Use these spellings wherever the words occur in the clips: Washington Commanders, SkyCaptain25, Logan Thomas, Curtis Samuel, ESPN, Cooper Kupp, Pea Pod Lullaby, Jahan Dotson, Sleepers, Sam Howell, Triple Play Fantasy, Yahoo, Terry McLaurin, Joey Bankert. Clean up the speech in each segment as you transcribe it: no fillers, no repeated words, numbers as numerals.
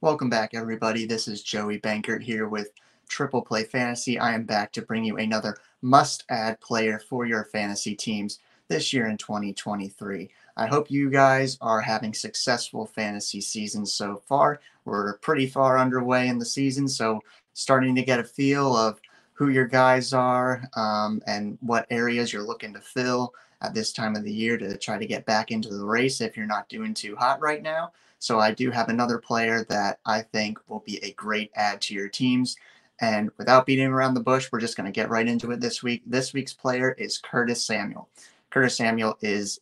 Welcome back, everybody. This is Joey Bankert here with Triple Play Fantasy. I am back to bring you another must-add player for your fantasy teams this year in 2023. I hope you guys are having successful fantasy seasons so far. We're pretty far underway in the season, so starting to get a feel of who your guys are and what areas you're looking to fill at this time of the year to try to get back into the race if you're not doing too hot right now. So I do have another player that I think will be a great add to your teams. And without beating around the bush, we're just going to get right into it this week. This week's player is Curtis Samuel. Curtis Samuel is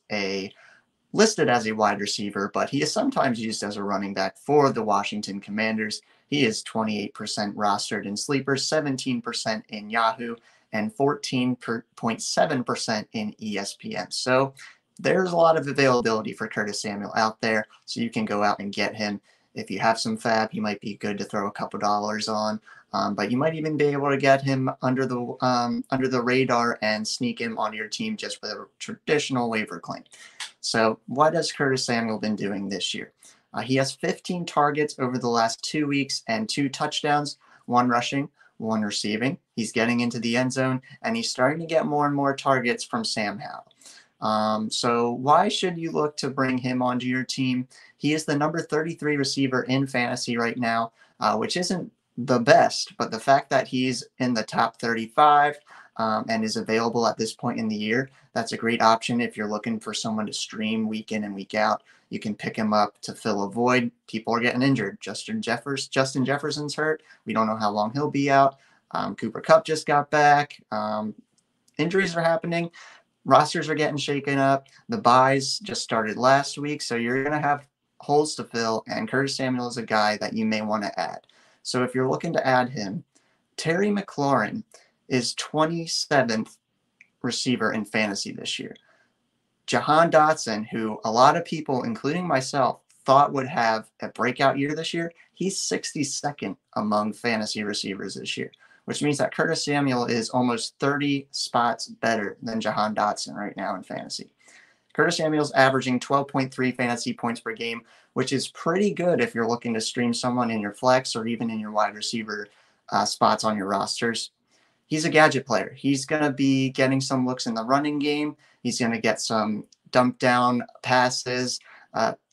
listed as a wide receiver, but he is sometimes used as a running back for the Washington Commanders. He is 28% rostered in Sleepers, 17% in Yahoo, and 14.7% in ESPN. So there's a lot of availability for Curtis Samuel out there, so you can go out and get him. If you have some fab, he might be good to throw a couple dollars on, but you might even be able to get him under the radar and sneak him onto your team just with a traditional waiver claim. So what has Curtis Samuel been doing this year? He has 15 targets over the last 2 weeks and 2 touchdowns, 1 rushing, 1 receiving. He's getting into the end zone, and he's starting to get more and more targets from Sam Howell. So why should you look to bring him onto your team? He is the number 33 receiver in fantasy right now, which isn't the best, but the fact that he's in the top 35 and is available at this point in the year, that's a great option. If you're looking for someone to stream week in and week out, you can pick him up to fill a void. People are getting injured. Justin Jefferson's hurt. We don't know how long he'll be out. Cooper Kupp just got back. Injuries are happening. Rosters are getting shaken up. The buys just started last week, so you're going to have holes to fill, and Curtis Samuel is a guy that you may want to add. So if you're looking to add him, Terry McLaurin is 27th receiver in fantasy this year. Jahan Dotson, who a lot of people, including myself, thought would have a breakout year this year, he's 62nd among fantasy receivers this year, which means that Curtis Samuel is almost 30 spots better than Jahan Dotson right now in fantasy. Curtis Samuel's averaging 12.3 fantasy points per game, which is pretty good if you're looking to stream someone in your flex or even in your wide receiver spots on your rosters. He's a gadget player. He's going to be getting some looks in the running game. He's going to get some dump down passes.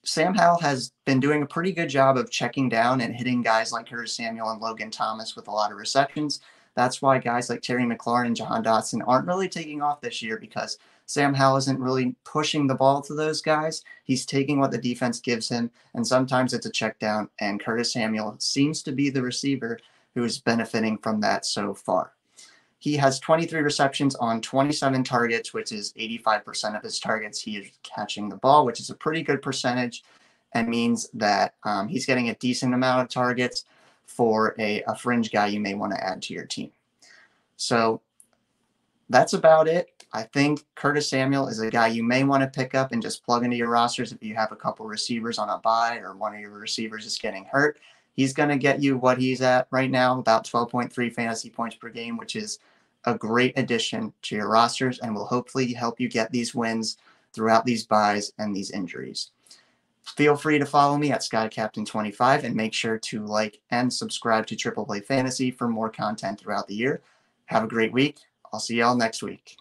Sam Howell has been doing a pretty good job of checking down and hitting guys like Curtis Samuel and Logan Thomas with a lot of receptions. That's why guys like Terry McLaurin and Jahan Dotson aren't really taking off this year, because Sam Howell isn't really pushing the ball to those guys. He's taking what the defense gives him, and sometimes it's a check down, and Curtis Samuel seems to be the receiver who is benefiting from that so far. He has 23 receptions on 27 targets, which is 85% of his targets. He is catching the ball, which is a pretty good percentage, and means that he's getting a decent amount of targets for a fringe guy you may want to add to your team. So that's about it. I think Curtis Samuel is a guy you may want to pick up and just plug into your rosters if you have a couple receivers on a bye or one of your receivers is getting hurt. He's going to get you what he's at right now, about 12.3 fantasy points per game, which is a great addition to your rosters and will hopefully help you get these wins throughout these buys and these injuries. Feel free to follow me at SkyCaptain25 and make sure to like and subscribe to Triple Play Fantasy for more content throughout the year. Have a great week. I'll see y'all next week.